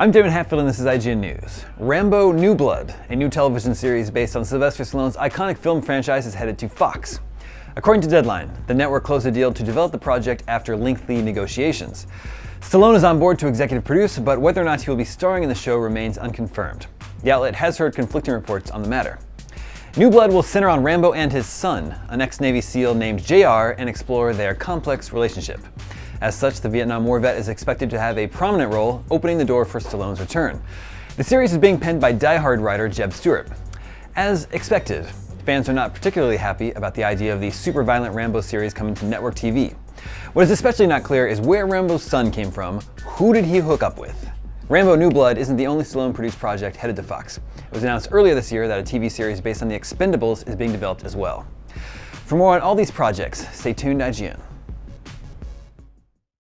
I'm Damon Hatfield and this is IGN News. Rambo: New Blood, a new television series based on Sylvester Stallone's iconic film franchise, is headed to Fox. According to Deadline, the network closed a deal to develop the project after lengthy negotiations. Stallone is on board to executive produce, but whether or not he will be starring in the show remains unconfirmed. The outlet has heard conflicting reports on the matter. New Blood will center on Rambo and his son, an ex-Navy SEAL named JR, and explore their complex relationship. As such, the Vietnam War vet is expected to have a prominent role, opening the door for Stallone's return. The series is being penned by Die Hard writer Jeb Stuart. As expected, fans are not particularly happy about the idea of the super violent Rambo series coming to network TV. What is especially not clear is where Rambo's son came from. Who did he hook up with? Rambo: New Blood isn't the only Stallone-produced project headed to Fox. It was announced earlier this year that a TV series based on The Expendables is being developed as well. For more on all these projects, stay tuned to IGN.